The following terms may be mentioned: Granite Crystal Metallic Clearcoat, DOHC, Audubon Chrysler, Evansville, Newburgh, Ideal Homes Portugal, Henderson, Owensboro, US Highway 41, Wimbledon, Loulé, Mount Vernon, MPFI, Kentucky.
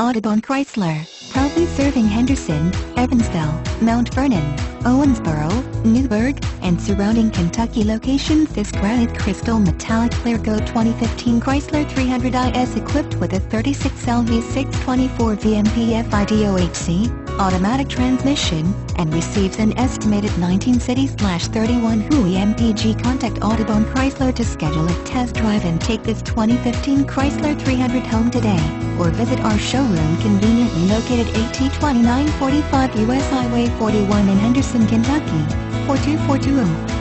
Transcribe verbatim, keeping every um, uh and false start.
Audubon Chrysler, proudly serving Henderson, Evansville, Mount Vernon, Owensboro, Newburgh, and surrounding Kentucky locations. This Granite Crystal Metallic Clearcoat twenty fifteen Chrysler three hundred i is equipped with a thirty-six L V six twenty-four V M P F I D O H C, automatic transmission, and receives an estimated nineteen city slash thirty-one H U E M P G. Contact Audubon Chrysler to schedule a test drive and take this twenty fifteen Chrysler three hundred home today, or visit our showroom conveniently located at twenty-nine forty-five U S Highway forty-one in Henderson, Kentucky, four two four two zero.